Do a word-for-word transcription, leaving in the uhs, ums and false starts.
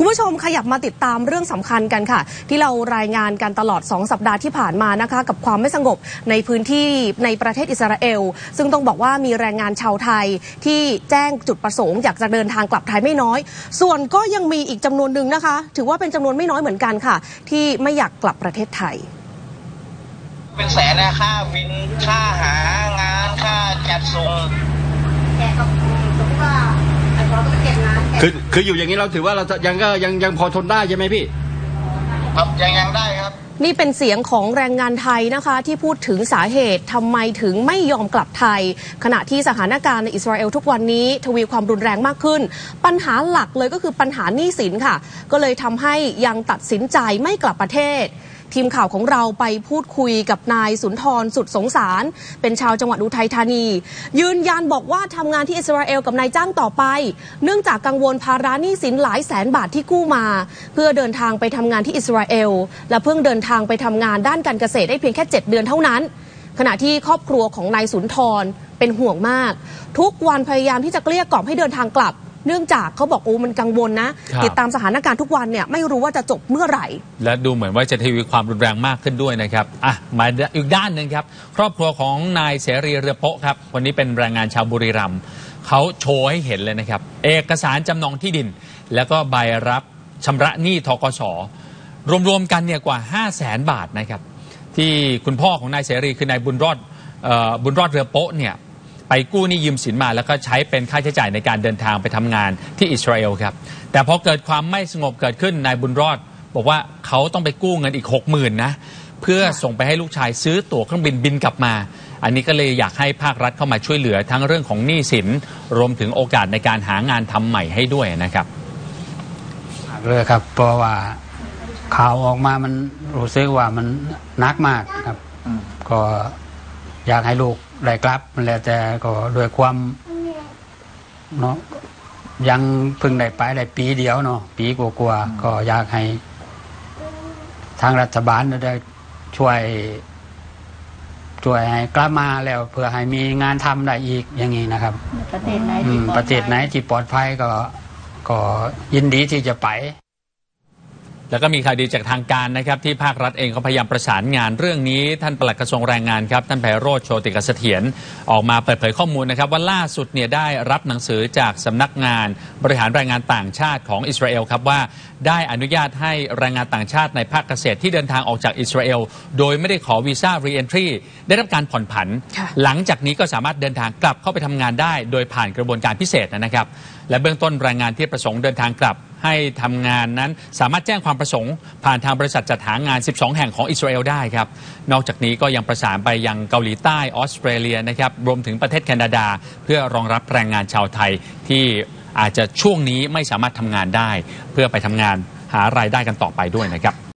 คุณผู้ชมขยับมาติดตามเรื่องสำคัญกันค่ะที่เรารายงานกันตลอดสองสัปดาห์ที่ผ่านมานะคะกับความไม่สงบในพื้นที่ในประเทศอิสราเอลซึ่งต้องบอกว่ามีแรงงานชาวไทยที่แจ้งจุดประสงค์อยากจะเดินทางกลับไทยไม่น้อยส่วนก็ยังมีอีกจำนวนหนึ่งนะคะถือว่าเป็นจำนวนไม่น้อยเหมือนกันค่ะที่ไม่อยากกลับประเทศไทยเป็นแสนนะค่าบินค่าหางานค่าจัดส่งแกก็คงสมว่าคือคืออยู่อย่างนี้เราถือว่าเรายังก็ยังยังพอทนได้ใช่ไหมพี่ครับยังยังได้ครับนี่เป็นเสียงของแรงงานไทยนะคะที่พูดถึงสาเหตุทำไมถึงไม่ยอมกลับไทยขณะที่สถานการณ์ในอิสราเอลทุกวันนี้ทวีความรุนแรงมากขึ้นปัญหาหลักเลยก็คือปัญหาหนี้สินค่ะก็เลยทำให้ยังตัดสินใจไม่กลับประเทศทีมข่าวของเราไปพูดคุยกับนายสุนทรสุดสงสารเป็นชาวจังหวัดอุทัยธานียืนยันบอกว่าทำงานที่อิสราเอลกับนายจ้างต่อไปเนื่องจากกังวลภาระหนี้สินหลายแสนบาทที่กู้มาเพื่อเดินทางไปทำงานที่อิสราเอลและเพิ่งเดินทางไปทำงานด้านการเกษตรได้เพียงแค่เจ็ดเดือนเท่านั้นขณะที่ครอบครัวของนายสุนทรเป็นห่วงมากทุกวันพยายามที่จะเกลี้ยกล่อมให้เดินทางกลับเนื่องจากเขาบอกโอ้มันกังวลนะติดตามสถานการณ์ทุกวันเนี่ยไม่รู้ว่าจะจบเมื่อไหร่และดูเหมือนว่าจะทวีความรุนแรงมากขึ้นด้วยนะครับอ่ะมาอีกด้านหนึ่งครับครอบครัวของนายเสรีเรือโป๊ะครับวันนี้เป็นแรงงานชาวบุรีรัมย์เขาโชว์ให้เห็นเลยนะครับเอกสารจำนองที่ดินแล้วก็ใบรับชำระหนี้ธกส.รวมๆกันเนี่ยกว่าห้าแสนบาทนะครับที่คุณพ่อของนายเสรีคือนายบุญรอดบุญรอดเรือโป๊ะเนี่ยไปกู้หนี้ยืมสินมาแล้วก็ใช้เป็นค่าใช้จ่ายในการเดินทางไปทำงานที่อิสราเอลครับแต่พอเกิดความไม่สงบเกิดขึ้นนายบุญรอดบอกว่าเขาต้องไปกู้เงินอีกหกหมื่นนะเพื่อส่งไปให้ลูกชายซื้อตั๋วเครื่องบินบินกลับมาอันนี้ก็เลยอยากให้ภาครัฐเข้ามาช่วยเหลือทั้งเรื่องของหนี้สินรวมถึงโอกาสในการหางานทำใหม่ให้ด้วยนะครับเลยครับเพราะว่าข่าวออกมามันรู้สึกว่ามันนักมากครับก็อยากให้ลูกได้กลับแล้วแต่ก็ด้วยความเนาะยังพึ่งได้ไปได้ปีเดียวเนาะปีกว่าๆก็อยากให้ทางรัฐบาลได้ช่วยช่วยให้กลับมาแล้วเพื่อให้มีงานทำได้อีกอย่างนี้นะครับประเทศไหนประเทศไหนที่ปลอดภัยก็ก็ยินดีที่จะไปแล้วก็มีข่าวดีจากทางการนะครับที่ภาครัฐเองก็พยายามประสานงานเรื่องนี้ท่านปลัดกระทรวงแรงงานครับท่านไพโรจน์ โชติกเสถียรออกมาเปิดเผยข้อมูลนะครับว่าล่าสุดเนี่ยได้รับหนังสือจากสำนักงานบริหารแรงงานต่างชาติของอิสราเอลครับว่าได้อนุญาตให้แรงงานต่างชาติในภาคเกษตรที่เดินทางออกจากอิสราเอลโดยไม่ได้ขอวีซ่ารีเอนทรีได้รับการผ่อนผันหลังจากนี้ก็สามารถเดินทางกลับเข้าไปทำงานได้โดยผ่านกระบวนการพิเศษนะครับและเบื้องต้นแรงงานที่ประสงค์เดินทางกลับให้ทำงานนั้นสามารถแจ้งความประสงค์ผ่านทางบริษัทจัดหางานสิบสองแห่งของอิสราเอลได้ครับนอกจากนี้ก็ยังประสานไปยังเกาหลีใต้ออสเตรเลียนะครับรวมถึงประเทศแคนาดาเพื่อรองรับแรงงานชาวไทยที่อาจจะช่วงนี้ไม่สามารถทำงานได้เพื่อไปทำงานหารายได้กันต่อไปด้วยนะครับ